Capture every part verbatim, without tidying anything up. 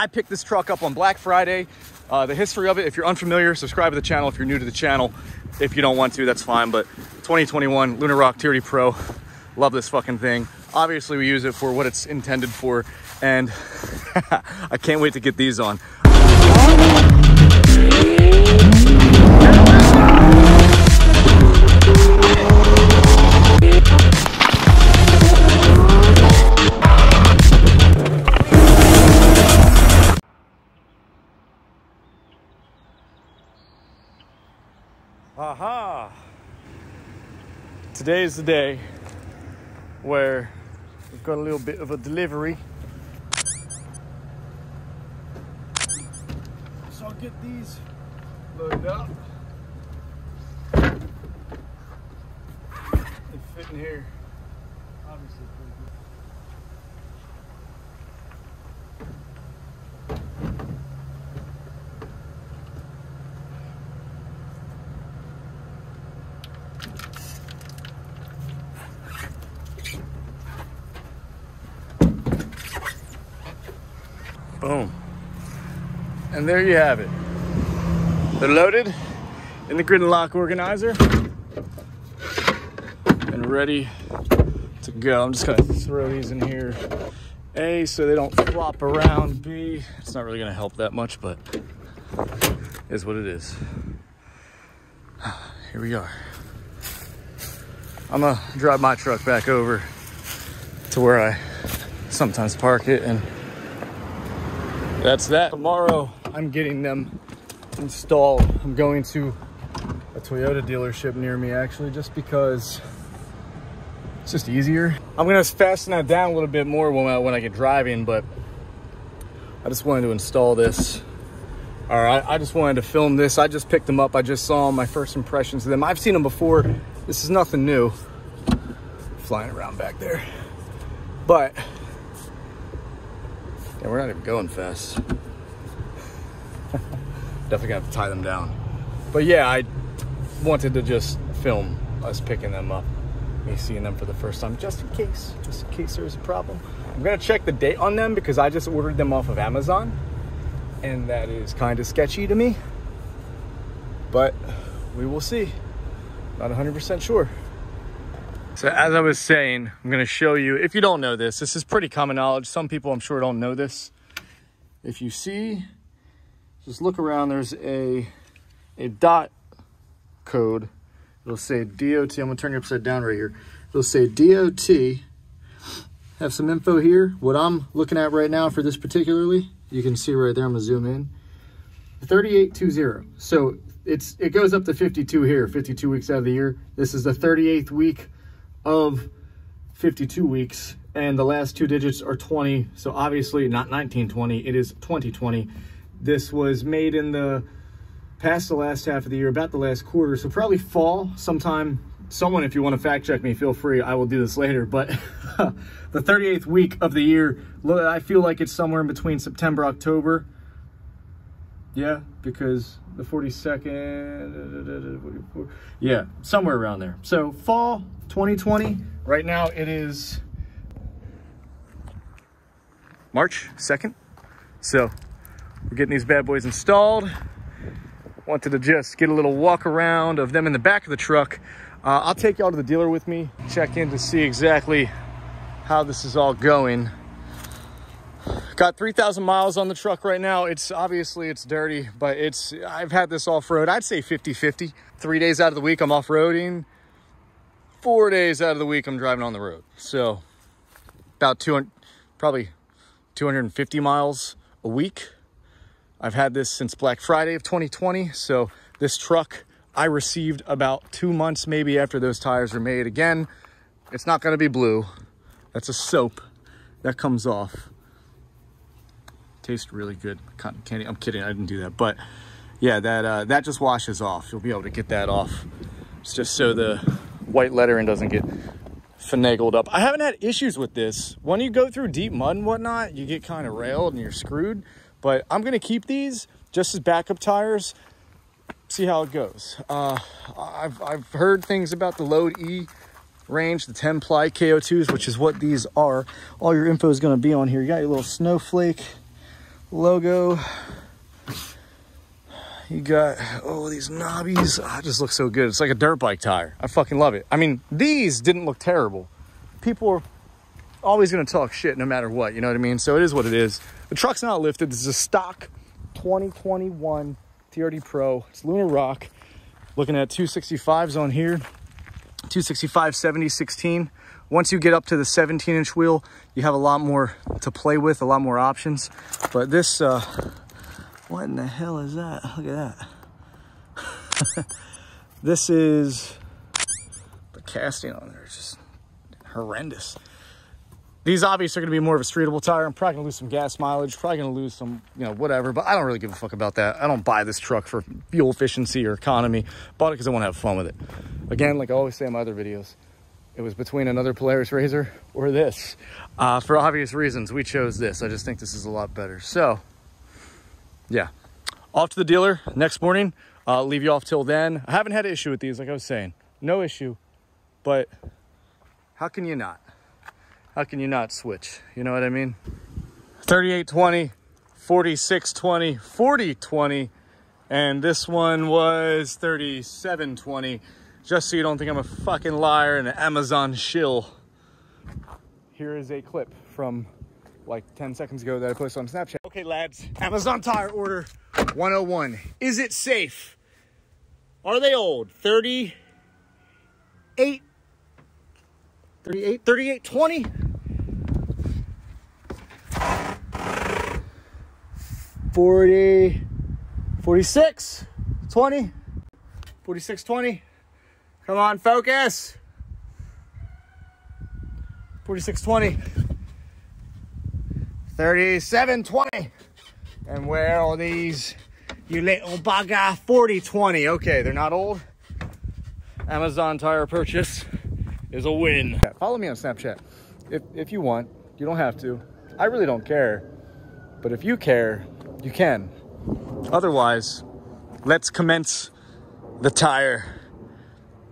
I picked this truck up on Black Friday. Uh, the history of it, if you're unfamiliar, subscribe to the channel. If you're new to the channel, if you don't want to, that's fine. But twenty twenty-one Lunar Rock T R D Pro, love this fucking thing. Obviously, we use it for what it's intended for, and I can't wait to get these on. Aha! Today's the day where we've got a little bit of a delivery. So I'll get these loaded up. They fit in here, obviously. Boom. And there you have it. They're loaded in the grid and lock organizer and ready to go. I'm just gonna throw these in here. A, so they don't flop around. B, it's not really gonna help that much, but is what it is. Here we are. I'm gonna drive my truck back over to where I sometimes park it, and that's that. Tomorrow, I'm getting them installed. I'm going to a Toyota dealership near me, actually, just because it's just easier. I'm gonna fasten that down a little bit more when I, when I get driving, but I just wanted to install this. All right, I just wanted to film this. I just picked them up. I just saw them, my first impressions of them. I've seen them before. This is nothing new. Flying around back there. But yeah, we're not even going fast. Definitely gonna have to tie them down. But yeah, I wanted to just film us picking them up, me seeing them for the first time, just in case, just in case there's a problem. I'm gonna check the date on them because I just ordered them off of Amazon, and that is kind of sketchy to me. But we will see. Not one hundred percent sure. So as I was saying, I'm going to show you, if you don't know this, this is pretty common knowledge. Some people I'm sure don't know this. If you see, just look around, there's a, a dot code. It'll say D O T. I'm going to turn you upside down right here. It'll say D O T. Have some info here. What I'm looking at right now for this particularly, you can see right there, I'm going to zoom in. thirty-eight twenty. So it's it goes up to fifty-two here, fifty-two weeks out of the year. This is the thirty-eighth week of fifty-two weeks, and the last two digits are twenty, so obviously not nineteen twenty, it is twenty twenty. This was made in the past the last half of the year, about the last quarter, so probably fall sometime. Someone, if you want to fact check me, feel free, I will do this later, but the thirty-eighth week of the year, I feel like it's somewhere in between September, October. Yeah, because the forty-second, yeah, somewhere around there. So fall twenty twenty, right now it is March second. So we're getting these bad boys installed. Wanted to just get a little walk around of them in the back of the truck. Uh, I'll take y'all to the dealer with me, check in to see exactly how this is all going. Got three thousand miles on the truck right now. It's obviously it's dirty, but it's I've had this off-road. I'd say fifty fifty. Three days out of the week, I'm off-roading. Four days out of the week, I'm driving on the road. So about two hundred, probably two hundred fifty miles a week. I've had this since Black Friday of twenty twenty. So this truck I received about two months maybe after those tires were made. Again, it's not gonna be blue. That's a soap that comes off. Tastes really good, cotton candy. I'm kidding, I didn't do that, but yeah, that uh, that just washes off. You'll be able to get that off. It's just so the white lettering doesn't get finagled up. I haven't had issues with this. When you go through deep mud and whatnot, you get kind of railed and you're screwed, but I'm gonna keep these just as backup tires, see how it goes. Uh, I've, I've heard things about the Load E range, the ten ply K O twos, which is what these are. All your info is gonna be on here. You got your little snowflake, logo. You got, oh, these knobbies. Oh, it just looks so good. It's like a dirt bike tire. I fucking love it. I mean, these didn't look terrible. People are always going to talk shit no matter what. You know what I mean? So it is what it is. The truck's not lifted. This is a stock twenty twenty-one T R D Pro. It's Lunar Rock. Looking at two sixty-fives on here. two sixty-five, seventy, sixteen. Once you get up to the seventeen inch wheel, you have a lot more to play with, a lot more options. But this... Uh, what in the hell is that? Look at that. This is the casting on there. It's just horrendous. These obviously are going to be more of a streetable tire. I'm probably going to lose some gas mileage. Probably going to lose some, you know, whatever. But I don't really give a fuck about that. I don't buy this truck for fuel efficiency or economy. Bought it because I want to have fun with it. Again, like I always say in my other videos, it was between another Polaris Razor or this. Uh, for obvious reasons, we chose this. I just think this is a lot better. So... yeah, off to the dealer next morning. I'll leave you off till then. I haven't had an issue with these, like I was saying. No issue, but how can you not? How can you not switch? You know what I mean? thirty-eight twenty, forty-six twenty, forty twenty, and this one was thirty-seven twenty, just so you don't think I'm a fucking liar and an Amazon shill. Here is a clip from like ten seconds ago that I posted on Snapchat. Okay, lads, Amazon tire order one oh one. Is it safe? Are they old? thirty-eight, thirty-eight, thirty-eight twenty? forty, forty-six, twenty? forty-six twenty? Come on, focus. forty-six twenty. thirty-seven twenty. And where are these, you little bugger? forty twenty. Okay, they're not old. Amazon tire purchase is a win. Follow me on Snapchat if, if you want. You don't have to. I really don't care. But if you care, you can. Otherwise, let's commence the tire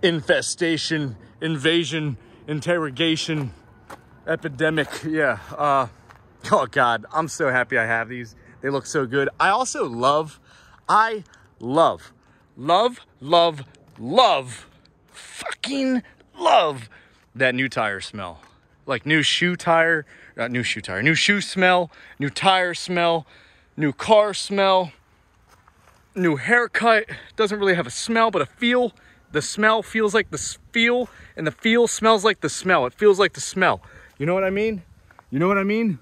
infestation, invasion, interrogation, epidemic. Yeah, uh... oh God, I'm so happy I have these. They look so good. I also love, I love, love, love, love, fucking love that new tire smell. Like new shoe tire, not new shoe tire, new shoe smell, new tire smell, new car smell, new haircut. Doesn't really have a smell, but a feel. The smell feels like the feel, and the feel smells like the smell. It feels like the smell. You know what I mean? You know what I mean?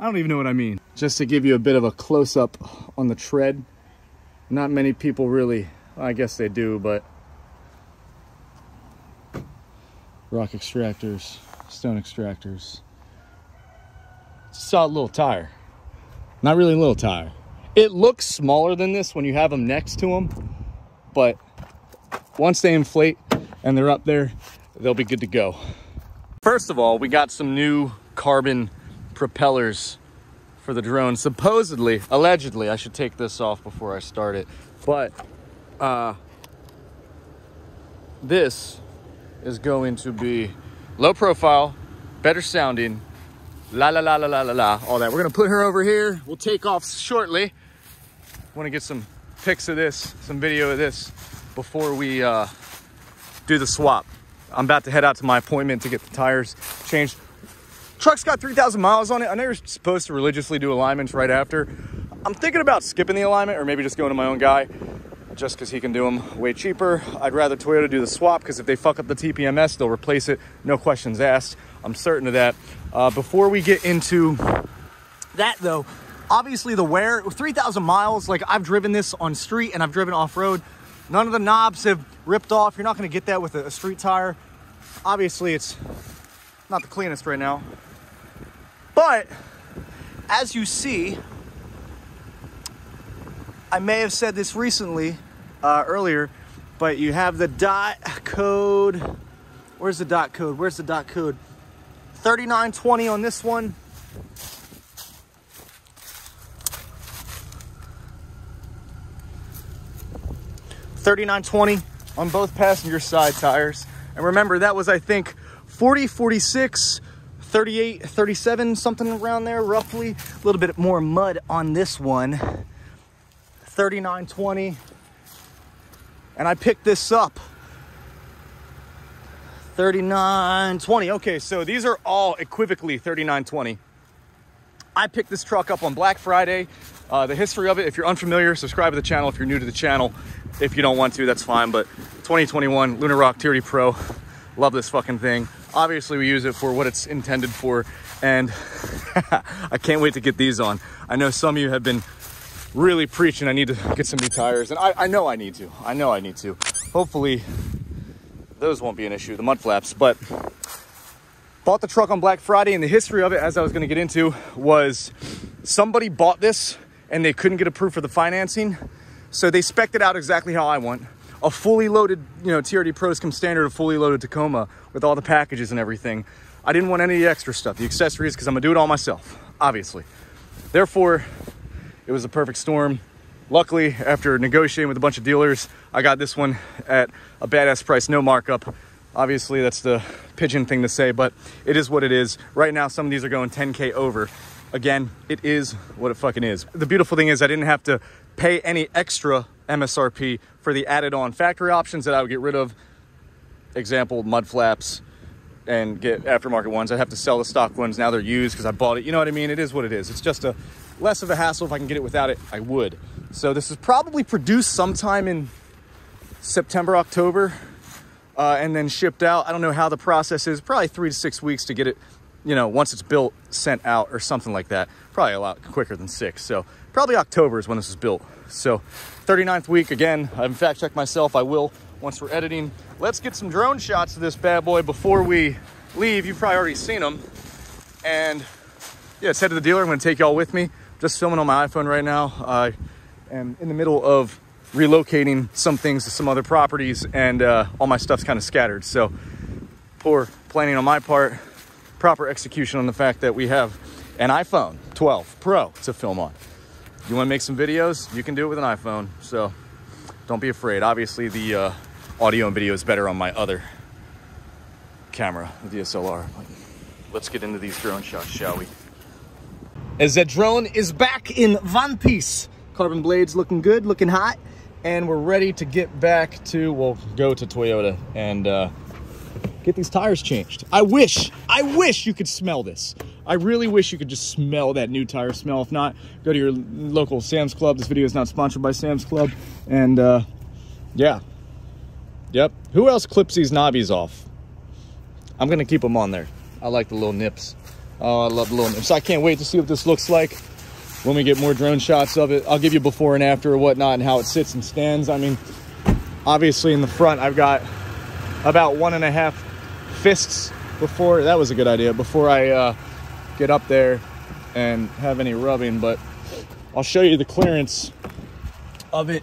I don't even know what I mean. Just to give you a bit of a close-up on the tread, not many people really, I guess they do, but rock extractors, stone extractors. It's a solid little tire. Not really a little tire. It looks smaller than this when you have them next to them, but once they inflate and they're up there, they'll be good to go. First of all, we got some new carbon propellers for the drone, supposedly, allegedly. I should take this off before I start it, but uh, this is going to be low profile, better sounding, la la la la la la la, all that. We're gonna put her over here. We'll take off shortly. Want to get some pics of this, some video of this before we uh, do the swap. I'm about to head out to my appointment to get the tires changed. Truck's got three thousand miles on it. I know you're supposed to religiously do alignments right after. I'm thinking about skipping the alignment or maybe just going to my own guy just because he can do them way cheaper. I'd rather Toyota do the swap because if they fuck up the T P M S, they'll replace it. No questions asked. I'm certain of that. Uh, before we get into that, though, obviously the wear, three thousand miles, like I've driven this on street and I've driven off-road. None of the knobs have ripped off. You're not going to get that with a street tire. Obviously, it's not the cleanest right now. But, as you see, I may have said this recently, uh, earlier, but you have the dot code. Where's the dot code? Where's the dot code? thirty-nine twenty on this one. thirty-nine twenty on both passenger side tires. And remember, that was, I think, forty, forty-six, thirty-eight, thirty-seven, something around there, roughly. A little bit more mud on this one. thirty-nine twenty. And I picked this up. thirty-nine twenty. Okay, so these are all equivocally thirty-nine twenty. I picked this truck up on Black Friday. Uh, the history of it, if you're unfamiliar, subscribe to the channel. If you're new to the channel, if you don't want to, that's fine. But twenty twenty-one Lunar Rock T R D Pro. Love this fucking thing. Obviously, we use it for what it's intended for. And I can't wait to get these on. I know some of you have been really preaching I need to get some new tires. And I, I know I need to. I know I need to. Hopefully, those won't be an issue, the mud flaps. But bought the truck on Black Friday, and the history of it, as I was going to get into, was somebody bought this and they couldn't get approved for the financing, so they spec'd it out exactly how I want. A fully loaded, you know, T R D Pros come standard, a fully loaded Tacoma with all the packages and everything. I didn't want any of the extra stuff, the accessories, because I'm gonna do it all myself, obviously. Therefore, it was a perfect storm. Luckily, after negotiating with a bunch of dealers, I got this one at a badass price, no markup. Obviously, that's the pigeon thing to say, but it is what it is. Right now, some of these are going ten K over. Again, it is what it fucking is. The beautiful thing is I didn't have to pay any extra M S R P for the added-on factory options that I would get rid of. Example, mud flaps, and get aftermarket ones. I'd have to sell the stock ones. Now they're used because I bought it. You know what I mean? It is what it is. It's just a less of a hassle. If I can get it without it, I would. So this is probably produced sometime in September, October, uh, and then shipped out. I don't know how the process is. Probably three to six weeks to get it, you know, once it's built, sent out or something like that. Probably a lot quicker than six. So probably October is when this is built. So thirty-ninth week, again, I haven't fact checked myself. I will once we're editing. Let's get some drone shots of this bad boy before we leave. You've probably already seen them. And yeah, let's head to the dealer. I'm going to take y'all with me. Just filming on my iPhone right now. I am in the middle of relocating some things to some other properties, and uh, all my stuff's kind of scattered. So poor planning on my part, proper execution on the fact that we have an iPhone twelve Pro to film on. You want to make some videos? You can do it with an iPhone. So don't be afraid. Obviously, the uh, audio and video is better on my other camera, the D S L R. Let's get into these drone shots, shall we? As that drone is back in one piece. Carbon blades looking good, looking hot, and we're ready to get back to, well, go to Toyota and uh, get these tires changed. I wish, I wish you could smell this. I really wish you could just smell that new tire smell. If not, go to your local Sam's Club. This video is not sponsored by Sam's Club. And uh, yeah, yep. Who else clips these knobbies off? I'm gonna keep them on there. I like the little nips. Oh, I love the little nips. I can't wait to see what this looks like when we get more drone shots of it. I'll give you before and after or whatnot and how it sits and stands. I mean, obviously in the front, I've got about one and a half fists before, that was a good idea, before I uh, get up there and have any rubbing, but I'll show you the clearance of it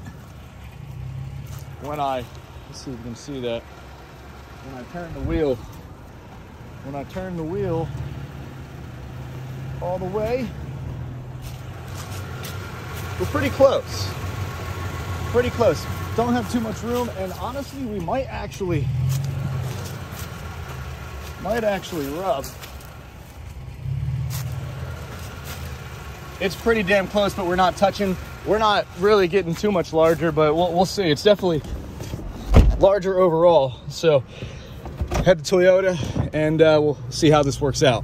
when I, let's see if you can see that, when I turn the wheel, when I turn the wheel all the way. We're pretty close, pretty close. Don't have too much room, and honestly, we might actually, might actually rub. It's pretty damn close, but we're not touching. We're not really getting too much larger, but we'll, we'll see. It's definitely larger overall. So head to Toyota, and uh, we'll see how this works out.